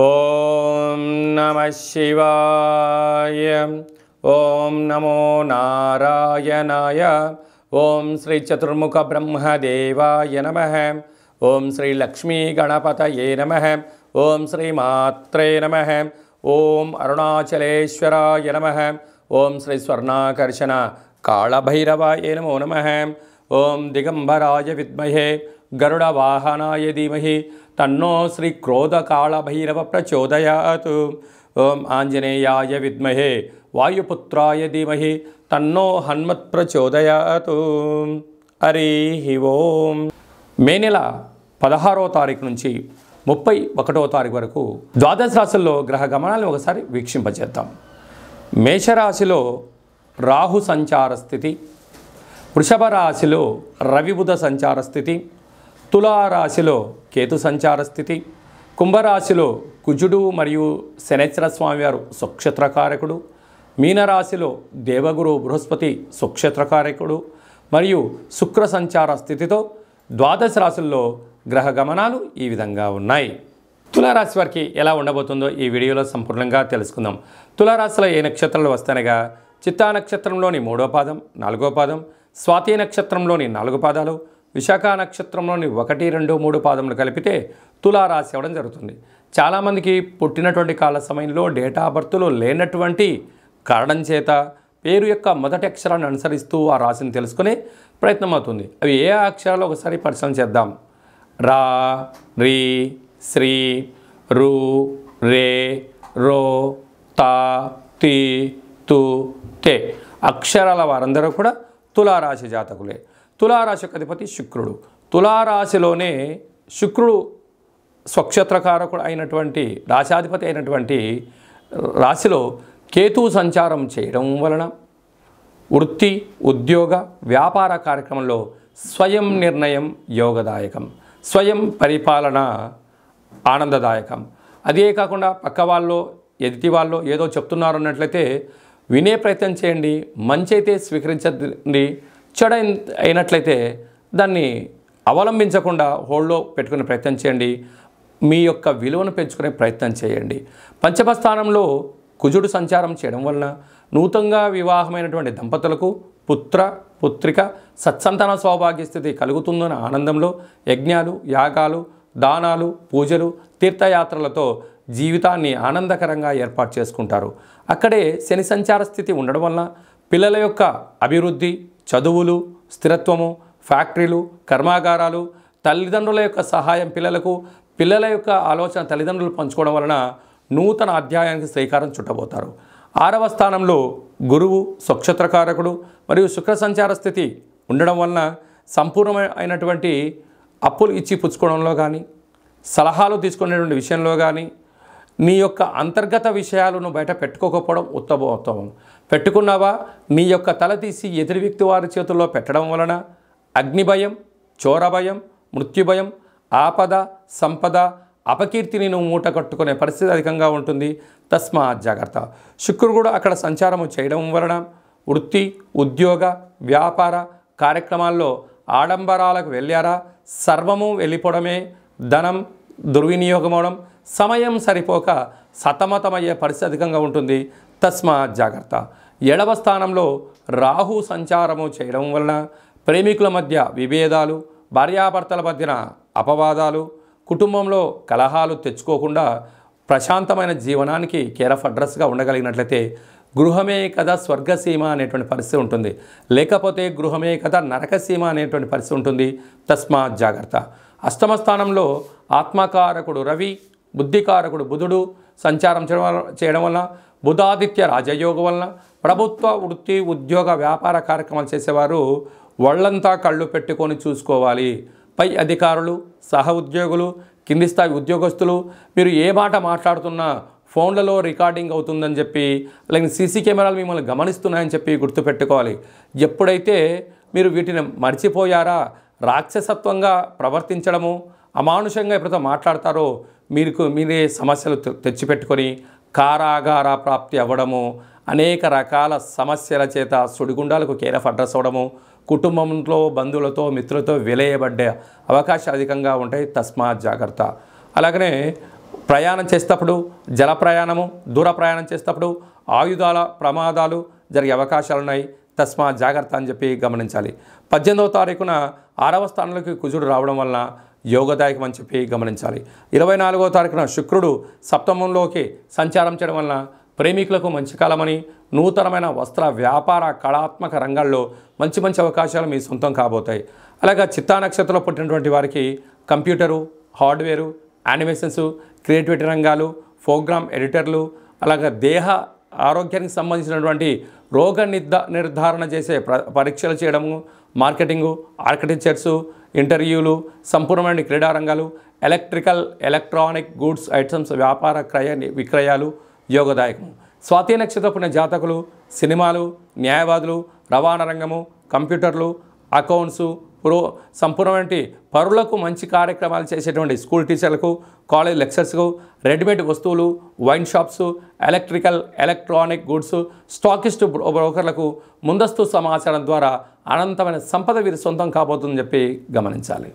ओम नमः शिवाय। ओम नमो नारायणाय। ओम श्री चतुर्मुख ब्रह्म देवाय नमः। ओम श्री लक्ष्मी गणपतये नमः। ओम श्री मात्रे नमः। ओम अरुणाचलेश्वराय नमः। ओम श्री स्वर्णाकर्षण कालभैरवाय नमो नमः। ओम दिगंबराय विद्महे गरुड़वाहनाय धीमहि तन्नो श्री क्रोध कालभैरव प्रचोदयात्। ओम आंजनेयाय विद्महे वायुपुत्राय धीमहि तन्नो हनुमत् प्रचोदयात्। हरि ओम। మే నెల 16వ తారీఖు నుంచి 31వ తారీఖు వరకు ద్వాదశ రాశుల్లో గ్రహ గమనాలను ఒకసారి వీక్షింపచేద్దాం. మేషరాశిలో రాహు సంచార స్థితి, వృషభ రాశిలో రవి బుధ సంచార స్థితి, తులా రాశిలో కేతు సంచార స్థితి, కుంభరాశిలో కుజుడు మరియు శనేశ్వర స్వామివారు సుక్షేత్రకారకుడు, మీనరాశిలో దేవగురు బృహస్పతి సుక్షేత్రకారకుడు మరియు శుక్ర సంచార స్థితితో ద్వాదశ రాశుల్లో గ్రహ గమనాలు ఈ విధంగా ఉన్నాయి. తులారాశి వారికి ఎలా ఉండబోతుందో ఈ వీడియోలో సంపూర్ణంగా తెలుసుకుందాం. తులారాశిలో ఏ నక్షత్రాలు వస్తాయనగా చిత్తా నక్షత్రంలోని 3వ పాదం, 4వ పాదం, స్వాతి నక్షత్రంలోని 4 పాదాలు, విశాఖ నక్షత్రంలోని 1, 2, 3 పాదములు కలిపితే తులారాశి అవడం జరుగుతుంది. చాలామందికి పుట్టినటువంటి కాల సమయంలో డేటా బర్త్లో లేనటువంటి కారణం చేత పేరు యొక్క మొదటి అక్షరాన్ని అనుసరిస్తూ ఆ రాశిని తెలుసుకునే ప్రయత్నం అవుతుంది. అవి ఏ అక్షరాలు ఒకసారి పరిశీలన చేద్దాం. రా, రీ, శ్రీ, రు, రే, రో, తా, తీ, తు, తే. అక్షరాల వారందరూ కూడా తులారాశి జాతకులే. తులారాశి యొక్క అధిపతి శుక్రుడు. తులారాశిలోనే శుక్రుడు స్వక్షేత్రకారకుడు అయినటువంటి రాశాధిపతి అయినటువంటి రాశిలో కేతు సంచారం చేయడం వలన వృత్తి, ఉద్యోగ, వ్యాపార కార్యక్రమంలో స్వయం నిర్ణయం యోగదాయకం, స్వయం పరిపాలన ఆనందదాయకం. అదే కాకుండా పక్క వాళ్ళు, ఎదుటి వాళ్ళు ఏదో చెప్తున్నారు అన్నట్లయితే వినే ప్రయత్నం చేయండి. మంచి అయితే స్వీకరించండి, చెడు అయినట్లయితే దాన్ని అవలంబించకుండా హోల్డ్లో పెట్టుకునే ప్రయత్నం చేయండి. మీ యొక్క విలువను పెంచుకునే ప్రయత్నం చేయండి. పంచమ స్థానంలో కుజుడు సంచారం చేయడం వలన నూతనంగా వివాహమైనటువంటి దంపతులకు పుత్ర పుత్రిక సత్సంతాన సౌభాగ్యస్థితి కలుగుతుందన్న ఆనందంలో యజ్ఞాలు, యాగాలు, దానాలు, పూజలు, తీర్థయాత్రలతో జీవితాన్ని ఆనందకరంగా ఏర్పాటు చేసుకుంటారు. అక్కడే శని సంచార స్థితి ఉండడం వలన పిల్లల యొక్క అభివృద్ధి, చదువులు, స్థిరత్వము, ఫ్యాక్టరీలు, కర్మాగారాలు, తల్లిదండ్రుల యొక్క సహాయం పిల్లలకు, పిల్లల యొక్క ఆలోచన తల్లిదండ్రులు పంచుకోవడం వలన నూతన అధ్యాయానికి శ్రీకారం చుట్టబోతారు. 6వ స్థానంలో గురువు స్వక్షేత్రకారకుడు మరియు శుక్ర సంచార స్థితి ఉండడం వలన సంపూర్ణమైనటువంటి అప్పులు ఇచ్చి పుచ్చుకోవడంలో కానీ, సలహాలు తీసుకునేటువంటి విషయంలో కానీ, నీ యొక్క అంతర్గత విషయాలను బయట పెట్టుకోకపోవడం ఉత్తమం. పెట్టుకున్నావా నీ యొక్క తల తీసి ఎదురు వ్యక్తి వారి చేతుల్లో పెట్టడం వలన అగ్నిభయం, చోరభయం, మృత్యుభయం, ఆపద, సంపద, అపకీర్తిని నువ్వు మూట కట్టుకునే పరిస్థితి అధికంగా ఉంటుంది. తస్మాత్ జాగ్రత్త. శుక్రుడు కూడా అక్కడ సంచారము చేయడం వలన వృత్తి, ఉద్యోగ, వ్యాపార కార్యక్రమాల్లో ఆడంబరాలకు వెళ్ళారా సర్వము వెళ్ళిపోవడమే. ధనం దుర్వినియోగం అవడం, సమయం సరిపోక సతమతమయ్యే పరిస్థితి అధికంగా ఉంటుంది. తస్మాత్ జాగ్రత్త. 7వ స్థానంలో రాహు సంచారము చేయడం వలన ప్రేమికుల మధ్య విభేదాలు, భార్యాభర్తల మధ్యన అపవాదాలు, కుటుంబంలో కలహాలు తెచ్చుకోకుండా ప్రశాంతమైన జీవనానికి కేర్ ఆఫ్ అడ్రస్గా ఉండగలిగినట్లయితే గృహమే కదా స్వర్గసీమ అనేటువంటి పరిస్థితి ఉంటుంది. లేకపోతే గృహమే కదా నరకసీమ అనేటువంటి పరిస్థితి ఉంటుంది. తస్మాత్ జాగ్రత్త. 8వ స్థానంలో ఆత్మకారకుడు రవి, బుద్ధికారకుడు బుధుడు సంచారం చేయడం వలన బుధాదిత్య రాజయోగం వలన ప్రభుత్వ వృత్తి, ఉద్యోగ, వ్యాపార కార్యక్రమాలు చేసేవారు వాళ్ళంతా కళ్ళు పెట్టుకొని చూసుకోవాలి. పై అధికారులు, సహ ఉద్యోగులు, కింది స్థాయి ఉద్యోగస్తులు మీరు ఏ మాట మాట్లాడుతున్నా ఫోన్లలో రికార్డింగ్ అవుతుందని చెప్పి, అలాగే సీసీ కెమెరాలు మిమ్మల్ని గమనిస్తున్నాయని చెప్పి గుర్తుపెట్టుకోవాలి. ఎప్పుడైతే మీరు వీటిని మర్చిపోయారా రాక్షసత్వంగా ప్రవర్తించడము, అమానుషంగా ఎప్పుడైతే మాట్లాడతారో మీకు మీరే సమస్యలు తెచ్చిపెట్టుకొని కారాగార ప్రాప్తి అవ్వడము, అనేక రకాల సమస్యల చేత సుడిగుండాలకు కేర్ ఆఫ్ అడ్రస్ అవ్వడము, కుటుంబంలో బంధువులతో మిత్రులతో వెలయబడ్డే అవకాశాలు అధికంగా ఉంటాయి. తస్మాత్ జాగ్రత్త. అలాగనే ప్రయాణం చేసేటప్పుడు జల ప్రయాణము దూర ప్రయాణం చేసేటప్పుడు ఆయుధాల ప్రమాదాలు జరిగే అవకాశాలు ఉన్నాయి. తస్మా జాగర్త అని చెప్పి గమనించాలి. 18వ తారీఖున 6వ స్థానంలోకి కుజుడు రావడం వల్ల యోగదాయకం అని చెప్పి గమనించాలి. 24వ తారీఖున శుక్రుడు సప్తమంలోకి సంచారం చేయడం వల్ల ప్రేమికులకు మంచి కాలమని, నూతనమైన వస్త్ర వ్యాపార కళాత్మక రంగాల్లో మంచి మంచి అవకాశాలు మీ సొంతం కాబోతాయి. అలాగే చిత్తా నక్షత్రంలో పుట్టినటువంటి వారికి కంప్యూటరు, హార్డ్వేరు, యానిమేషన్స్, క్రియేటివిటీ రంగాలు, ప్రోగ్రామ్ ఎడిటర్లు, అలాగే దేహ ఆరోగ్యానికి సంబంధించినటువంటి రోగ నిర్ధారణ చేసే పరీక్షలు చేయడము, మార్కెటింగు, ఆర్కిటెక్చర్సు, ఇంటర్వ్యూలు, సంపూర్ణమైన క్రీడా రంగాలు, ఎలక్ట్రికల్ ఎలక్ట్రానిక్ గూడ్స్ ఐటమ్స్ వ్యాపార క్రయ విక్రయాలు యోగదాయకం. స్వాతి నక్షత్రపున జాతకులు సినిమాలు, న్యాయవాదులు, రవాణా రంగము, కంప్యూటర్లు, అకౌంట్సు, సంపూర్ణమైన పరులకు మంచి కార్యక్రమాలు చేసేటువంటి స్కూల్ టీచర్లకు, కాలేజ్ లెక్చర్స్కు, రెడీమేడ్ వస్తువులు, wine shops, electrical electronic goods, stockist బ్రోకర్లకు ముందస్తు సమాచారం ద్వారా అనంతమైన సంపద వీరి సొంతం కాబోతుందని చెప్పి గమనించాలి.